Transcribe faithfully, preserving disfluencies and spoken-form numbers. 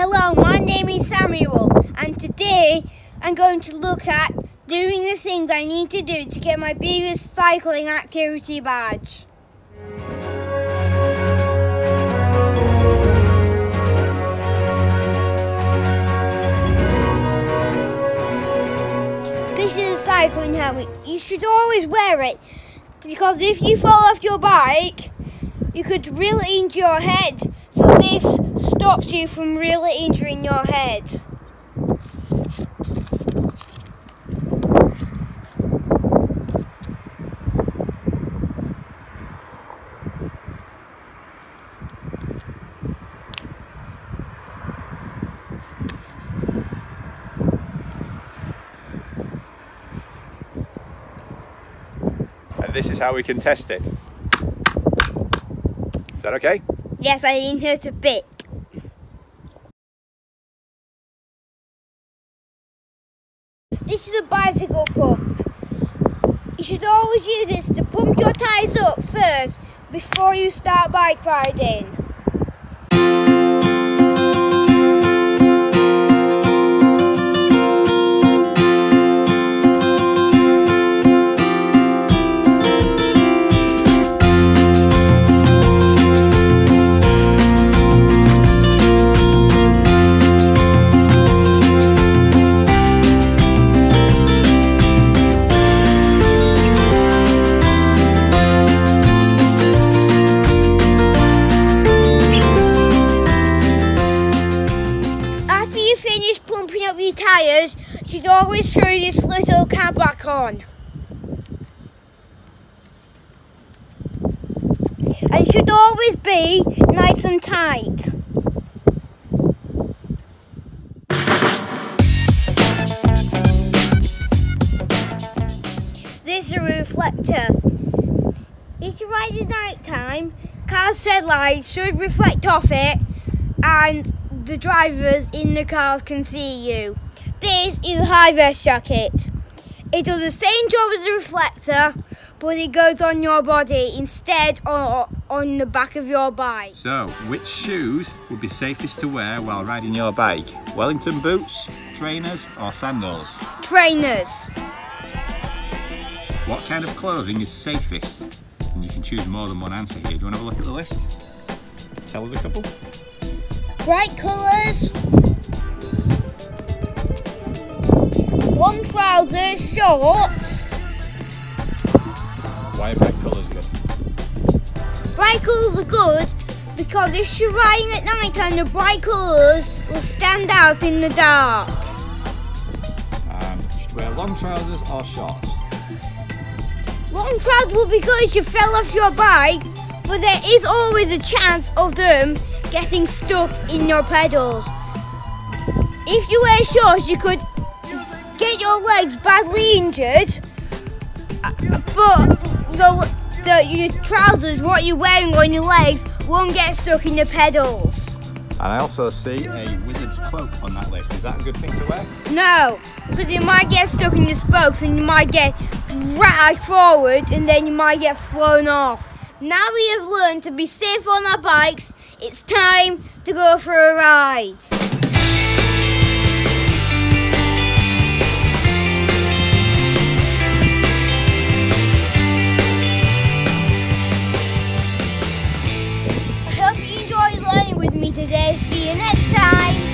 Hello, my name is Samuel, and today I'm going to look at doing the things I need to do to get my Beavers Cycling Activity Badge. This is a cycling helmet. You should always wear it, because if you fall off your bike, you could really injure your head. So this stops you from really injuring your head. And this is how we can test it. Is that okay? Yes, I didn't hurt a bit. This is a bicycle pump. You should always use this to pump your tyres up first before you start bike riding. Pumping up your tyres, you should always screw this little cap back on. And it should always be nice and tight. This is a reflector. If you ride at night time, cars' headlights should reflect off it, and the drivers in the cars can see you. This is a high vis jacket. It does the same job as a reflector, but it goes on your body instead or on the back of your bike. So, which shoes would be safest to wear while riding your bike? Wellington boots, trainers or sandals? Trainers. What kind of clothing is safest? And you can choose more than one answer here. Do you want to have a look at the list? Tell us a couple. Bright colours, long trousers, shorts. Why are bright colours good? Bright colours are good because if you're riding at night time, the bright colours will stand out in the dark. Um, should wear long trousers or shorts? Long trousers will be good if you fell off your bike, but there is always a chance of them getting stuck in your pedals. If you wear shorts, you could get your legs badly injured, but your, the, your trousers, what you're wearing on your legs, won't get stuck in the pedals. And I also see a wizard's cloak on that list. Is that a good thing to wear? No, because it might get stuck in the spokes and you might get dragged forward and then you might get flown off. Now we have learned to be safe on our bikes, it's time to go for a ride. I hope you enjoyed learning with me today. See you next time.